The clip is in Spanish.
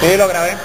Sí, lo grabé.